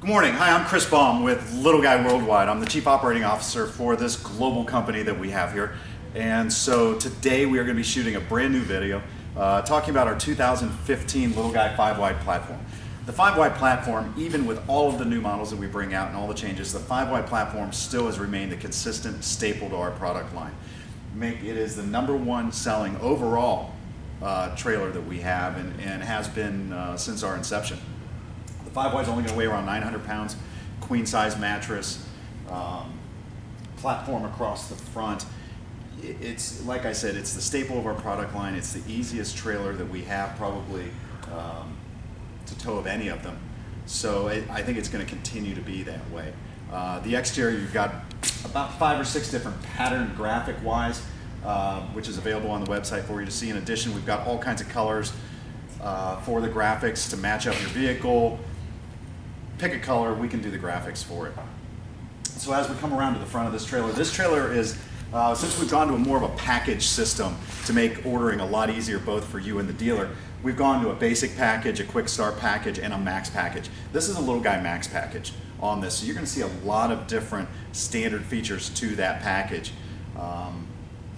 Good morning. Hi, I'm Chris Baum with Little Guy Worldwide. I'm the Chief Operating Officer for this global company that we have here. And so today we are going to be shooting a brand new video talking about our 2015 Little Guy 5-Wide platform. The 5-Wide platform, even with all of the new models that we bring out and all the changes, the 5-Wide platform still has remained a consistent staple to our product line. It is the #1 selling overall trailer that we have and has been since our inception. 5-Wide's only going to weigh around 900 pounds, queen size mattress, platform across the front. It's, like I said, it's the staple of our product line. It's the easiest trailer that we have probably to tow of any of them. So I think it's going to continue to be that way. The exterior, you've got about 5 or 6 different pattern graphic-wise, which is available on the website for you to see. In addition, we've got all kinds of colors for the graphics to match up your vehicle. Pick a color, we can do the graphics for it. So as we come around to the front of this trailer is, since we've gone to a more of a package system to make ordering a lot easier both for you and the dealer, we've gone to a basic package, a quick start package, and a max package. This is a Little Guy max package on this, so you're going to see a lot of different standard features to that package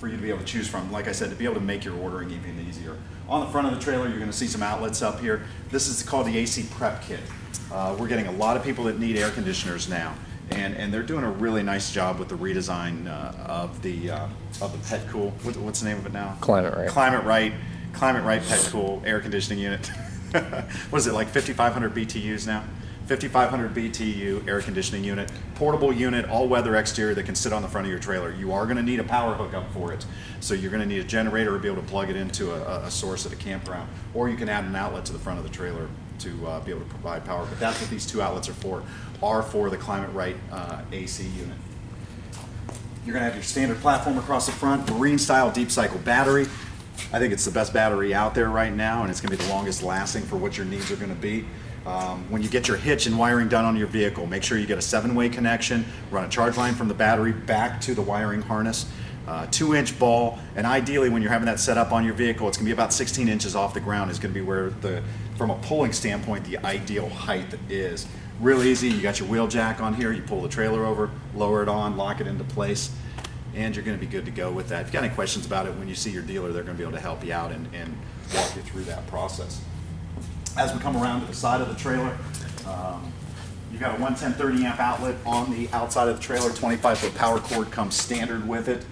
for you to be able to choose from, like I said, to be able to make your ordering even easier. On the front of the trailer, you're going to see some outlets up here. This is called the AC Prep Kit. We're getting a lot of people that need air conditioners now, and they're doing a really nice job with the redesign of the Petcool. What's the name of it now? Climate Right. Climate Right. Climate Right Petcool air conditioning unit. What is it, like 5,500 BTUs now? 5,500 BTU air conditioning unit, portable unit, all-weather exterior that can sit on the front of your trailer. You are going to need a power hookup for it, so you're going to need a generator or be able to plug it into a source at a campground, or you can add an outlet to the front of the trailer to be able to provide power. But that's what these two outlets are for the Climate Right AC unit. You're going to have your standard platform across the front, marine-style deep-cycle battery. I think it's the best battery out there right now, and it's going to be the longest lasting for what your needs are going to be. When you get your hitch and wiring done on your vehicle, make sure you get a 7-way connection, run a charge line from the battery back to the wiring harness, 2-inch ball, and ideally when you're having that set up on your vehicle, it's going to be about 16 inches off the ground is going to be where, from a pulling standpoint, the ideal height is. Real easy, you got your wheel jack on here, you pull the trailer over, lower it on, lock it into place, and you're going to be good to go with that. If you've got any questions about it, when you see your dealer, they're going to be able to help you out and walk you through that process. As we come around to the side of the trailer, you've got a 110/30 amp outlet on the outside of the trailer. 25-foot power cord comes standard with it,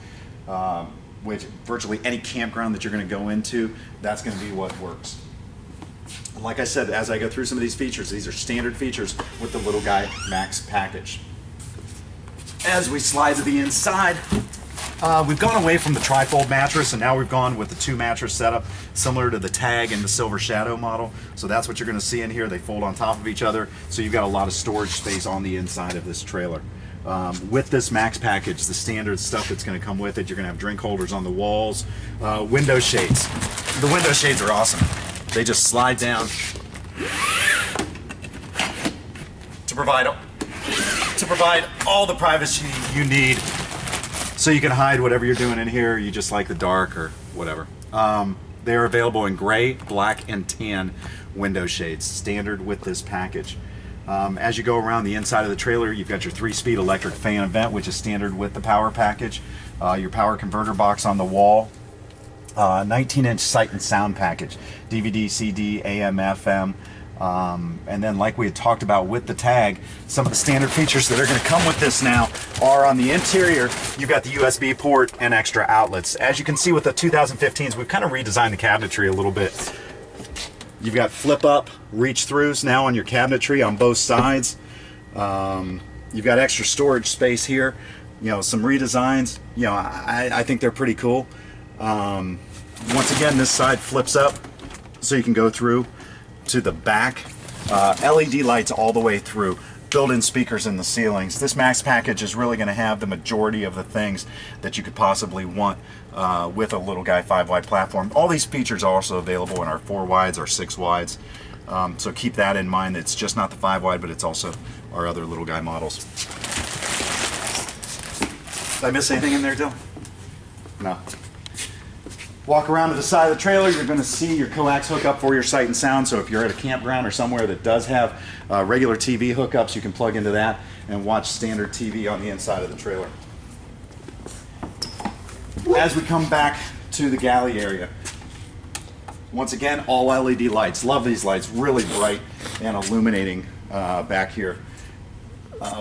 which virtually any campground that you're going to go into, that's going to be what works. Like I said, as I go through some of these features, these are standard features with the Little Guy max package. As we slide to the inside, we've gone away from the trifold mattress, and now we've gone with the 2-mattress setup, similar to the Tag and the Silver Shadow model. So that's what you're going to see in here. They fold on top of each other, so you've got a lot of storage space on the inside of this trailer. With this max package, the standard stuff that's going to come with it, you're going to have drink holders on the walls, window shades. The window shades are awesome. They just slide down to provide all the privacy you need. So you can hide whatever you're doing in here. You just like the dark or whatever. They are available in gray, black, and tan window shades, standard with this package. As you go around the inside of the trailer, you've got your 3-speed electric fan and vent, which is standard with the power package. Your power converter box on the wall. 19-inch sight and sound package, DVD, CD, AM, FM. And then, like we had talked about with the Tag, some of the standard features that are going to come with this now are on the interior. You've got the USB port and extra outlets. As you can see with the 2015s, we've kind of redesigned the cabinetry a little bit. You've got flip-up, reach-throughs now on your cabinetry on both sides. You've got extra storage space here. You know, some redesigns. You know, I think they're pretty cool. Once again, this side flips up so you can go through to the back. LED lights all the way through, built-in speakers in the ceilings. This max package is really going to have the majority of the things that you could possibly want with a Little Guy 5-Wide platform. All these features are also available in our 4-Wides, our 6-Wides, so keep that in mind. It's just not the 5-Wide, but it's also our other Little Guy models. Did I miss anything in there, Dylan? No. Walk around to the side of the trailer, you're going to see your coax hookup for your sight and sound. So if you're at a campground or somewhere that does have regular TV hookups, you can plug into that and watch standard TV on the inside of the trailer. As we come back to the galley area, once again, all LED lights. Love these lights, really bright and illuminating back here.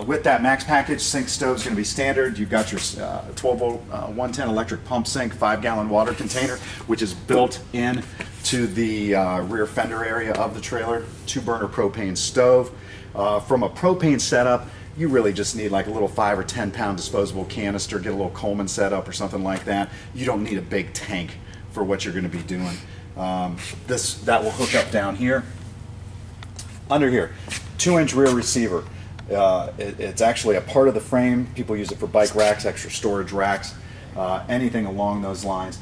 With that max package, sink stove is going to be standard. You've got your 12-volt 110 electric pump sink, 5-gallon water container, which is built in to the rear fender area of the trailer. 2-burner propane stove. From a propane setup, you really just need like a little 5 or 10-pound disposable canister, get a little Coleman setup or something like that. You don't need a big tank for what you're going to be doing. That will hook up down here. Under here, 2-inch rear receiver. It's actually a part of the frame. People use it for bike racks, extra storage racks, anything along those lines.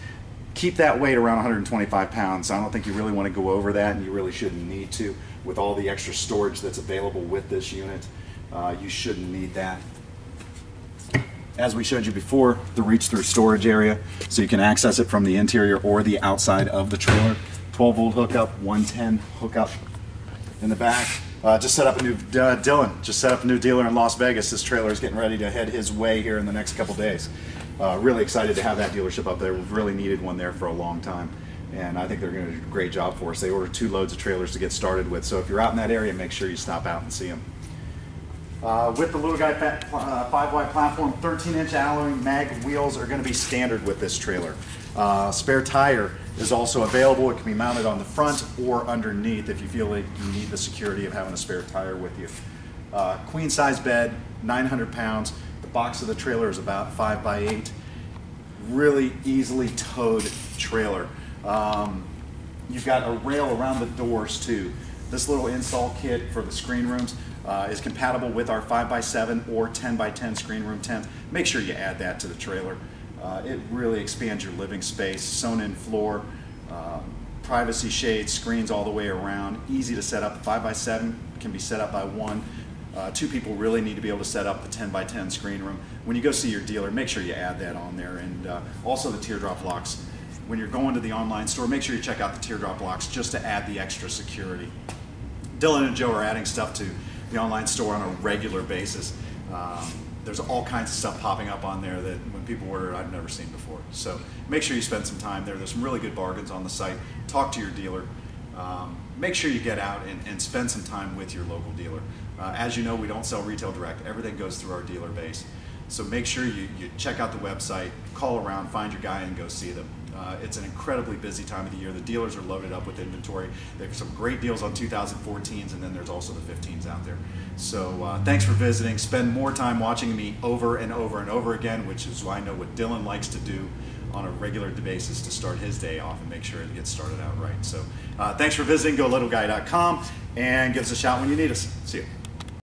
Keep that weight around 125 pounds. I don't think you really want to go over that, and you really shouldn't need to. With all the extra storage that's available with this unit, you shouldn't need that. As we showed you before, the reach-through storage area, so you can access it from the interior or the outside of the trailer. 12-volt hookup, 110 hookup in the back. Dylan just set up a new dealer in Las Vegas. This trailer is getting ready to head his way here in the next couple days. Really excited to have that dealership up there. We've really needed one there for a long time, and I think they're going to do a great job for us. They ordered 2 loads of trailers to get started with, so if you're out in that area, make sure you stop out and see them. With the Little Guy 5-wide platform, 13-inch alloy mag wheels are going to be standard with this trailer. Spare tire is also available. It can be mounted on the front or underneath if you feel like you need the security of having a spare tire with you. Queen size bed, 900 pounds. The box of the trailer is about 5x8. Really easily towed trailer. You've got a rail around the doors too. This little install kit for the screen rooms is compatible with our 5x7 or 10x10 screen room tent. Make sure you add that to the trailer. It really expands your living space. Sewn-in floor, privacy shades, screens all the way around. Easy to set up. The 5x7 can be set up by one. 2 people really need to be able to set up the 10x10 screen room. When you go see your dealer, make sure you add that on there. And also the teardrop locks. When you're going to the online store, make sure you check out the teardrop locks just to add the extra security. Dylan and Joe are adding stuff to the online store on a regular basis. There's all kinds of stuff popping up on there that when people order, I've never seen before. So make sure you spend some time there. There's some really good bargains on the site. Talk to your dealer. Make sure you get out and spend some time with your local dealer. As you know, we don't sell retail direct. Everything goes through our dealer base. So make sure you check out the website, call around, find your guy, and go see them. It's an incredibly busy time of the year. The dealers are loaded up with inventory. There's some great deals on 2014s, and then there's also the 15s out there. So thanks for visiting. Spend more time watching me over and over and over again, which is why I know what Dylan likes to do on a regular basis to start his day off and make sure it gets started out right. So thanks for visiting. Go to littleguy.com and give us a shout when you need us. See you.